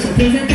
los ofensas